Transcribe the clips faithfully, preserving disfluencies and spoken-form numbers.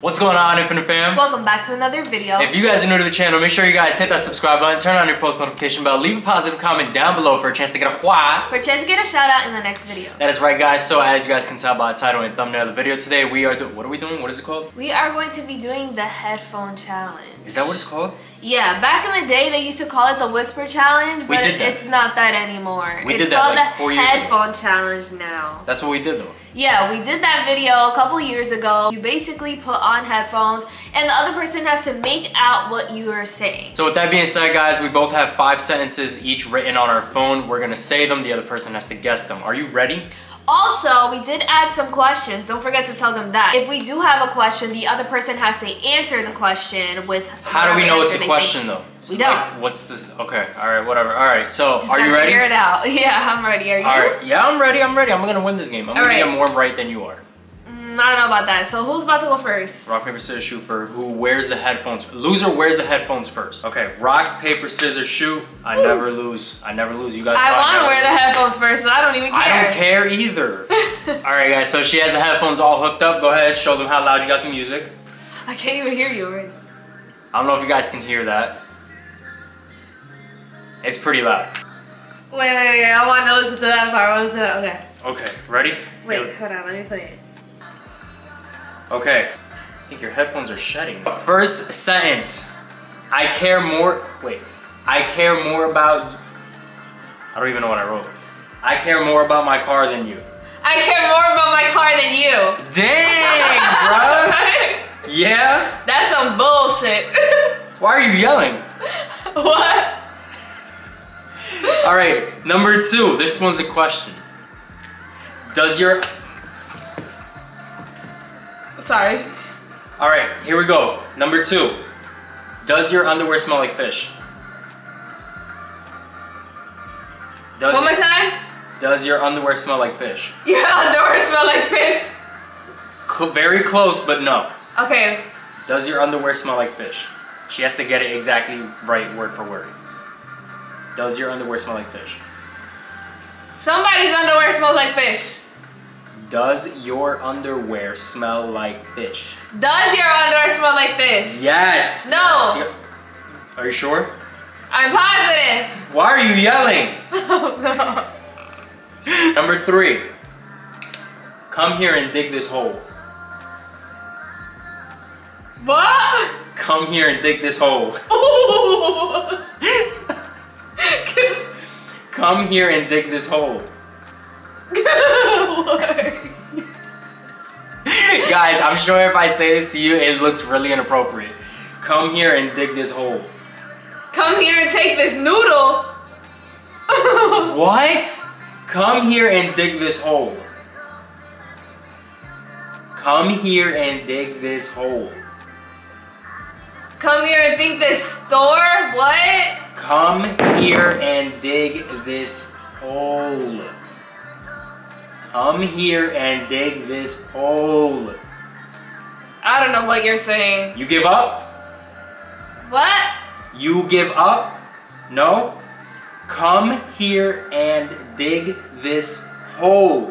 What's going on, Infinite Fam? Welcome back to another video. If you guys are new to the channel, make sure you guys hit that subscribe button, turn on your post notification bell, leave a positive comment down below for a chance to get a why. For a chance to get a shout out in the next video. That is right, guys. So as you guys can tell by the title and thumbnail of the video today, we are doing, what are we doing? What is it called? We are going to be doing the headphone challenge. Is that what it's called? Yeah, back in the day they used to call it the whisper challenge, but it, it's not that anymore. We it's did that called like the four years headphone ago. Challenge now. That's what we did though. Yeah, we did that video a couple years ago. You basically put on headphones and the other person has to make out what you are saying. So with that being said, guys, we both have five sentences each written on our phone. We're gonna say them, the other person has to guess them. Are you ready? Also, we did add some questions. Don't forget to tell them that. If we do have a question, the other person has to answer the question with... How do we know it's a question, though? We don't. Like, what's this? Okay. All right. Whatever. All right. So, just are you ready? Figure it out. Yeah, I'm ready. Are you? All right. Yeah, I'm ready. I'm ready. I'm going to win this game. I'm going to get more right than you are. Mm, I don't know about that. So, who's about to go first? Rock, paper, scissors, shoot for who wears the headphones. Loser wears the headphones first. Okay. Rock, paper, scissors, shoot. I Ooh. never lose. I never lose. You guys. I want to wear the headphones first, so I don't even care. I don't care either. All right, guys. So she has the headphones all hooked up. Go ahead, show them how loud you got the music. I can't even hear you already. I don't know if you guys can hear that. It's pretty loud. Wait, wait, wait. I want to listen to that part. I want to listen to that. Okay. Okay. Ready? Wait. Here. Hold on. Let me play it. Okay. I think your headphones are shedding. First sentence. I care more. Wait. I care more about, I don't even know what I wrote. I care more about my car than you. I care more about my car than you. Dang, bro. Right? Yeah? That's some bullshit. Why are you yelling? What? All right, number two. This one's a question. Does your... Sorry. All right, here we go. Number two. Does your underwear smell like fish? Does One more time? Does your underwear smell like fish? Your underwear smell like fish? Co very close, but no. Okay. Does your underwear smell like fish? She has to get it exactly right, word for word. Does your underwear smell like fish? Somebody's underwear smells like fish. Does your underwear smell like fish? Does your underwear smell like fish? Yes. No. Yes. Are you sure? I'm positive. Why are you yelling? Oh, no. Number three. Come here and dig this hole. What? Come here and dig this hole. Come here and dig this hole. Guys, I'm sure if I say this to you, it looks really inappropriate. Come here and dig this hole. Come here and take this noodle. What? Come here and dig this hole. Come here and dig this hole. Come here and dig this store? What? Come here and dig this hole. Come here and dig this hole. I don't know what you're saying. You give up? What? You give up? No? Come here and dig this hole.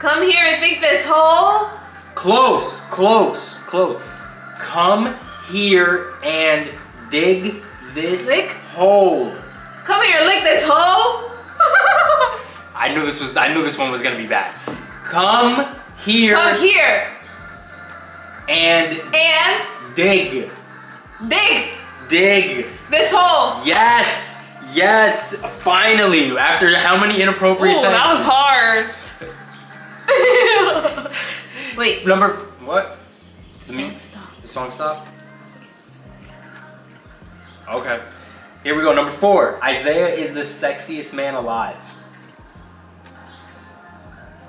Come here and dig this hole? Close, close, close. Come here and dig this lick? hole. Come here and lick this hole? I knew this was I knew this one was gonna be bad. Come here. Come here. And and dig. Dig. Dig. This hole. Yes. Yes. Finally. After how many inappropriate Ooh, sentences? That was hard. Wait. Number... What? The song stopped. The song stopped? Okay. Here we go. Number four. Isaiah is the sexiest man alive.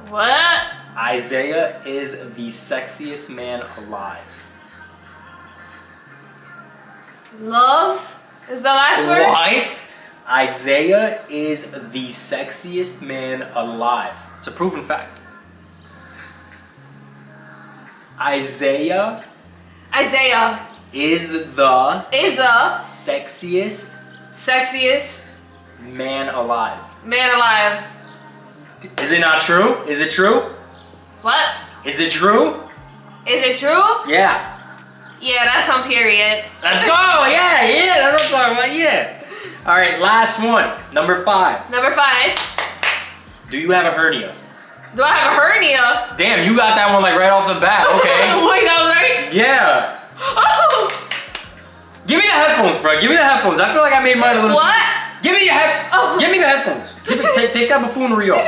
What? Isaiah is the sexiest man alive. Love is the last word? What? Isaiah is the sexiest man alive. It's a proven fact. Isaiah. Isaiah. Is the. Is the. Sexiest. Sexiest. Man alive. Man alive. Is it not true? Is it true? What? Is it true? Is it true? Yeah. Yeah, that's on period. Let's go. Yeah, yeah, that's what I'm talking about. Yeah. All right, last one. Number five. Number five. Do you have a hernia? Do I have a hernia? Damn, you got that one like right off the bat. Okay. Wait, that was right? Yeah. Oh. Give me the headphones, bro. Give me the headphones. I feel like I made mine a little. What? Too... Give me your head. Oh. Give me the headphones. Take, take that buffoonery off.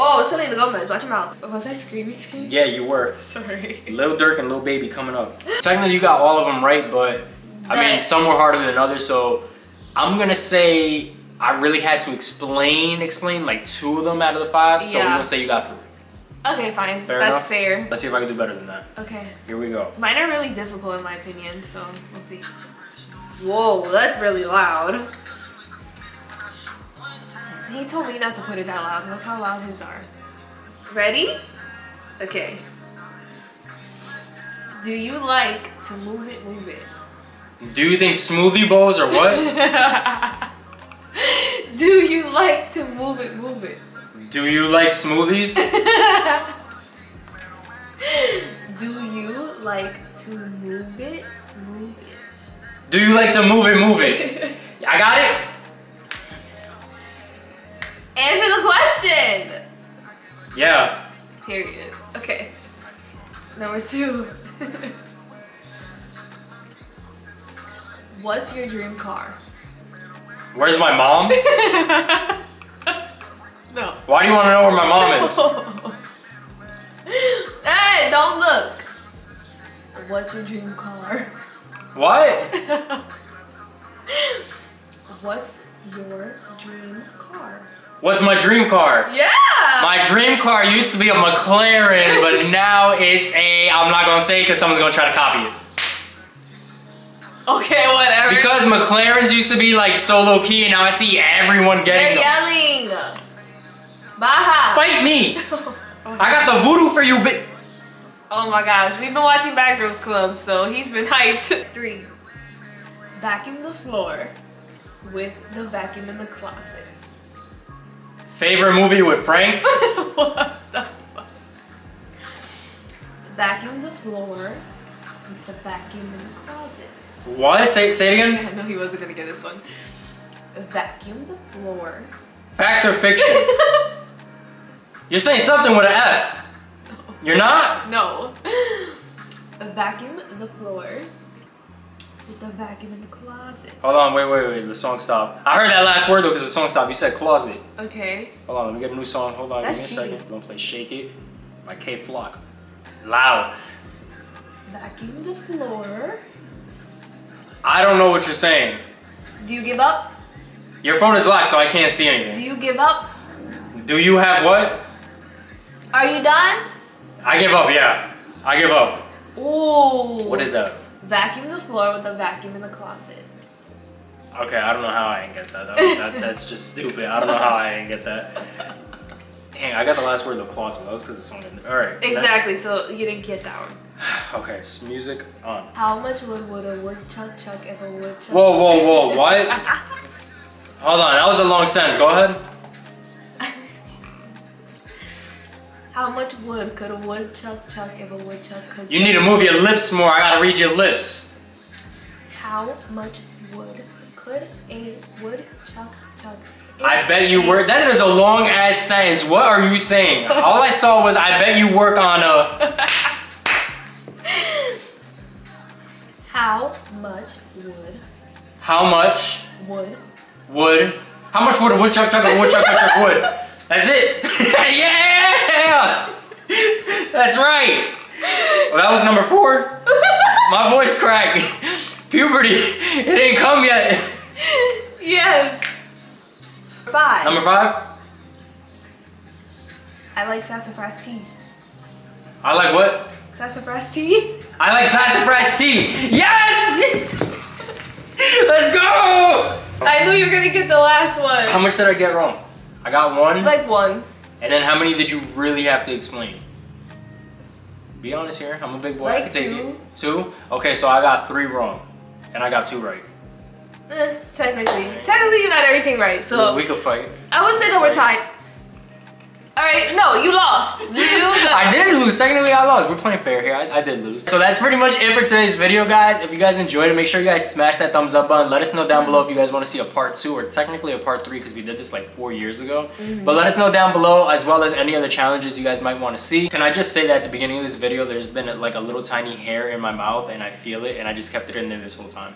Oh, Selena Gomez, watch your mouth. Was I screaming, screaming? Yeah, you were. Sorry. Lil Durk and Lil Baby coming up. Technically, you got all of them right, but I that... mean, some were harder than others. So I'm gonna say I really had to explain, explain like two of them out of the five. So yeah. I'm gonna say you got three. Okay, fine. Fair That's enough? fair. Let's see if I can do better than that. Okay. Here we go. Mine are really difficult in my opinion, so we'll see. Whoa, that's really loud. He told me not to put it that loud. Look how loud his are. Ready? Okay. Do you like to move it, move it? Do you think smoothie bowls or what? Do you like to move it, move it? Do you like smoothies? Do you like to move it, move it? Do you like to move it, move it? I got it? Answer the question! Yeah. Period. Okay. Number two. What's your dream car? Where's my mom? No. Why do you want to know where my mom no. is? Hey, don't look. What's your dream car? What? What's your dream car? What's my dream car? Yeah! My dream car used to be a McLaren, but now it's a, I'm not gonna say it because someone's gonna try to copy it. Okay, whatever. Because McLarens used to be like so low key and now I see everyone getting They're them. yelling. Baja. Fight me. I got the voodoo for you, bitch. Oh my gosh, we've been watching Bad Girls Club, so he's been hyped. Three, vacuum the floor with the vacuum in the closet. Favorite movie with Frank? What the fuck? Vacuum the floor with the vacuum in the closet. What? Say, say it again? I know he wasn't gonna get this one. Vacuum the floor. Fact or fiction? You're saying something with an F. No. You're not? No. Vacuum the floor with the vacuum in the closet. Hold on, wait, wait, wait. The song stopped. I heard that last word though because the song stopped. You said closet. Okay. Hold on, let me get a new song. Hold on, That's give me a cheating. second. I'm gonna play Shake It by K-Flock. Loud. Vacuum the floor. I don't know what you're saying. Do you give up? Your phone is locked, so I can't see anything. Do you give up? Do you have what? Are you done? I give up, yeah. I give up. Ooh. What is that? Vacuum the floor with the vacuum in the closet. Okay, I don't know how I didn't get that. That, was, that that's just stupid. I don't know how I didn't get that. Dang, I got the last word of the closet. That was because it's someone in there. All right. Exactly. Next. So you didn't get that one. Okay, so music on. How much wood would a woodchuck chuck if a woodchuck? Whoa, whoa, whoa! What? Hold on, that was a long sentence. Go ahead. How much wood could a woodchuck chuck if a woodchuck could? You need to move your lips more. I gotta read your lips. How much wood could a woodchuck chuck? I bet you work. That is a long ass sentence. What are you saying? All I saw was I bet you work on a. How much wood? How much? Wood. Wood. How much wood a woodchuck chuck a woodchuck chuck wood? That's it. Yeah. Yeah. That's right. Well, that was number four. My voice cracked. Puberty. It ain't come yet. Yes. Five. Number five. I like sassafras tea. I like what? Sassafras tea. I like sassafras tea. Yes. Let's go. I knew you were gonna get the last one. How much did I get wrong? I got one. Like one. And then how many did you really have to explain? Be honest here, I'm a big boy, like I can take two. it. Two? Okay, so I got three wrong, and I got two right. Eh, technically. Okay. Technically you got everything right, so. We, we could fight. I would say that we're tied. All right, no, you lost. You lost. I did lose. Technically, I lost. We're playing fair here. I, I did lose. So that's pretty much it for today's video, guys. If you guys enjoyed it, make sure you guys smash that thumbs up button. Let us know down below if you guys want to see a part two or technically a part three because we did this like four years ago. Mm-hmm. But let us know down below as well as any other challenges you guys might want to see. Can I just say that at the beginning of this video, there's been like a little tiny hair in my mouth and I feel it and I just kept it in there this whole time.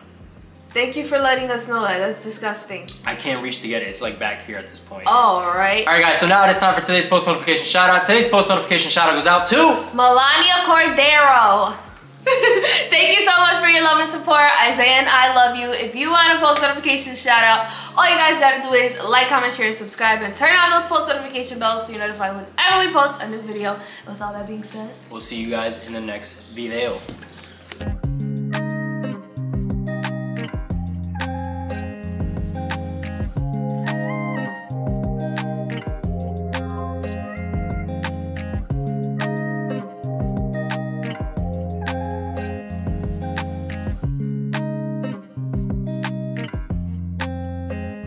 Thank you for letting us know that. That's disgusting. I can't reach to get it. It's like back here at this point. All right. All right, guys. So now it is time for today's post notification shout out. Today's post notification shout out goes out to Melania Cordero. Thank you so much for your love and support. Isaiah and I love you. If you want a post notification shout out, all you guys got to do is like, comment, share, subscribe, and turn on those post notification bells so you're notified whenever we post a new video. And with all that being said, we'll see you guys in the next video.